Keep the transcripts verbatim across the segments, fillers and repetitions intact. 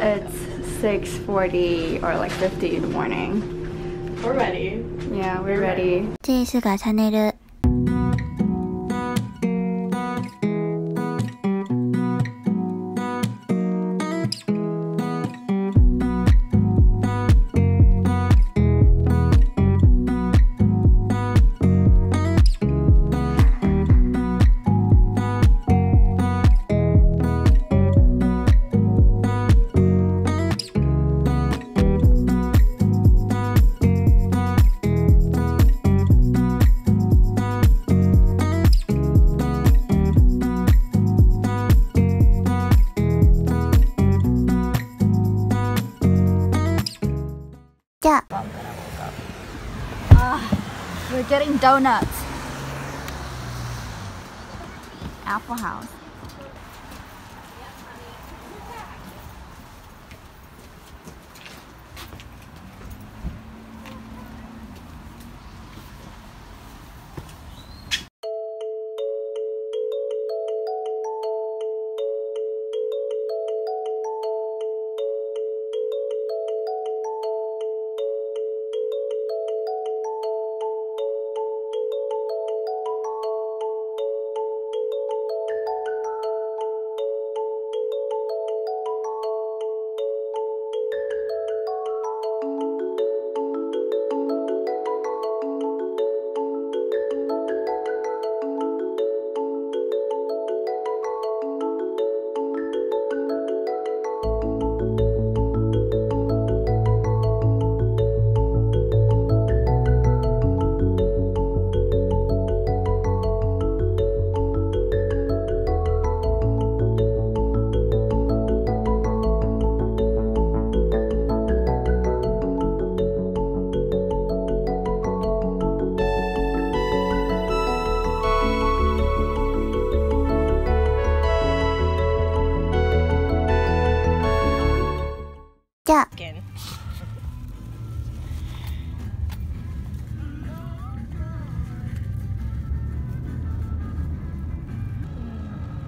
It's six forty or like fifty in the morning. We're ready. Yeah, we're ready. Jayce가 자네를 Yeah. Uh, we're getting donuts. Apple House. Yeah.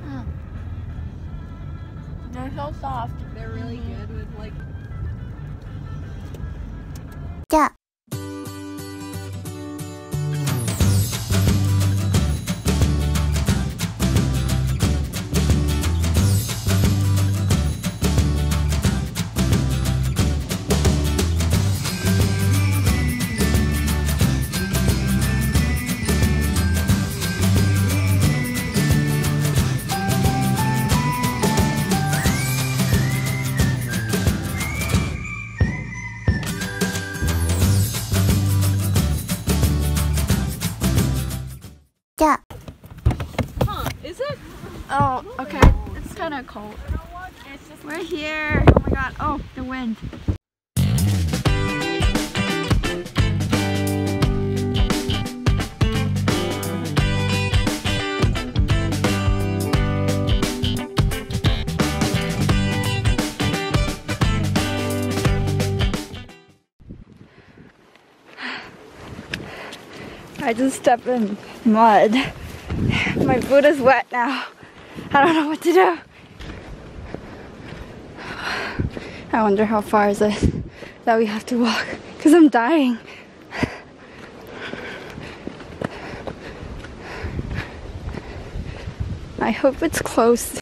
Mm. They're so soft. They're really mm. good with like. Yeah. Yeah. Huh, is it? Oh, okay. It's kind of cold. We're here. Oh my god. Oh, the wind. I just stepped in mud. My boot is wet now. I don't know what to do. I wonder how far is it that we have to walk, because I'm dying. I hope it's close.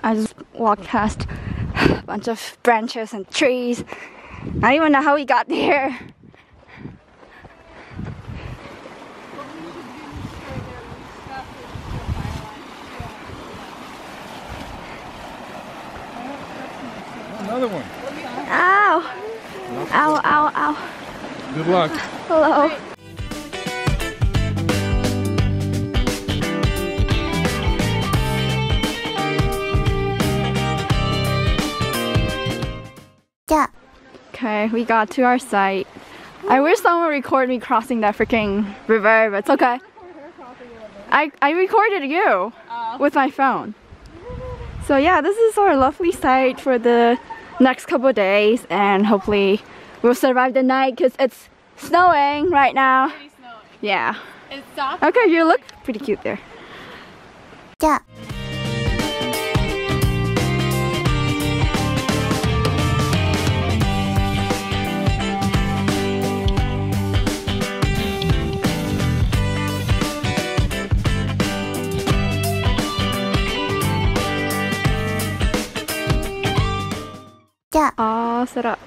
I just walked past a bunch of branches and trees. I don't even know how we got there. Another one. Ow! Ow, ow, ow. Good luck. Hello. Yeah. Okay, we got to our site. I wish someone would record me crossing that freaking river, but it's okay. I, I recorded you with my phone. So yeah, this is our lovely site for the next couple of days, and hopefully we'll survive the night because it's snowing right now. It's snowing. Yeah. It's soft. Okay, you look pretty cute there. Yeah. Yeah. All set up.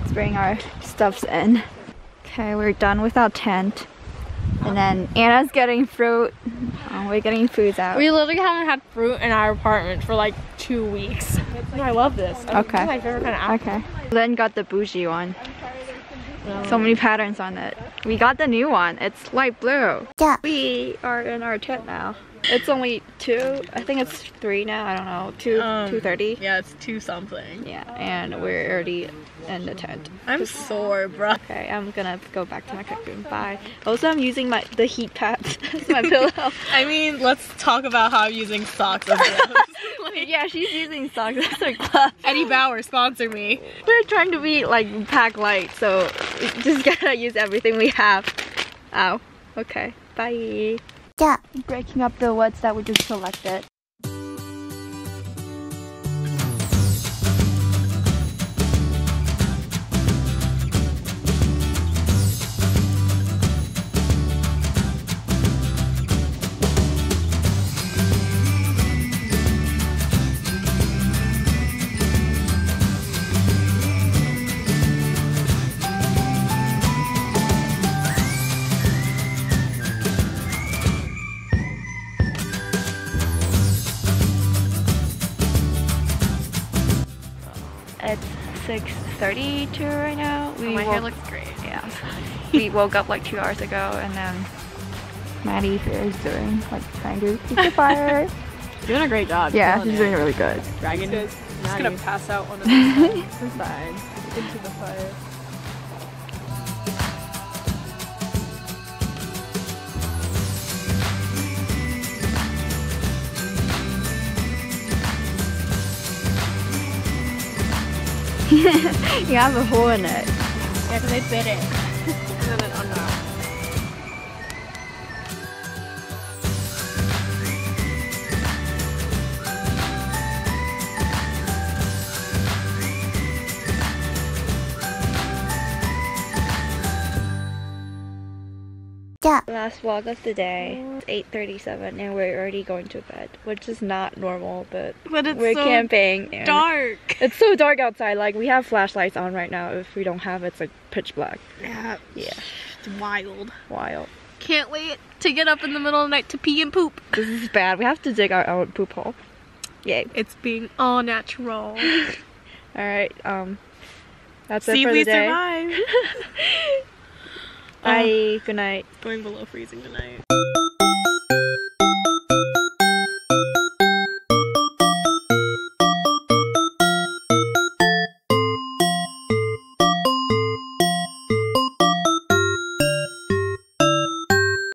Let's bring our stuffs in. Okay, we're done with our tent. And then Anna's getting fruit. Oh, we're getting foods out. We literally haven't had fruit in our apartment for like two weeks. Like, I love this. I okay. My favorite kind of apple. Okay. Lynn got the bougie one. So many patterns on it. We got the new one. It's light blue. Yeah. We are in our tent now. It's only two. I think it's three now. I don't know. Two. Um, two thirty. Yeah, it's two something. Yeah, and we're already in the tent. I'm Just, sore, bro. Okay, I'm gonna go back to my room. Bye. Also, I'm using my the heat pads as my pillow. I mean, let's talk about how I'm using socks as gloves. Like, yeah, she's using socks as her gloves. Eddie Bauer, sponsor me. We're trying to be like pack light, so we just gotta use everything we have. Ow. Okay. Bye. Yeah, breaking up the woods that we just selected. It's six thirty-two right now. We oh, my hair looks great. Yeah. We woke up like two hours ago, and then Maddie here is doing like trying to keep the fire. Doing a great job. Yeah, she's doing really good. Dragon is just Maddie. Gonna pass out on the side into the fire. You have a hole in it. Yeah, because I bit it. And then it unwrapped. Last vlog of the day. It's eight thirty-seven and we're already going to bed, which is not normal, but, but it's we're so camping. And dark. It's so dark outside. Like, we have flashlights on right now. If we don't have it, it's like pitch black. Yeah. Yeah. It's wild. Wild. Can't wait to get up in the middle of the night to pee and poop. This is bad. We have to dig our own poop hole. Yay. It's being all natural. Alright, um, that's See it for the day. See if we survive. Bye. Um, Good night. Going below freezing tonight.